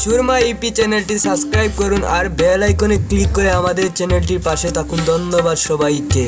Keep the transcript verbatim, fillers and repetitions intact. Surma E P চ্যানেলটি subscribe করুন আর bell আইকনে ক্লিক করে আমাদের চ্যানেলটির পাশে থাকুন। ধন্যবাদ সবাইকে।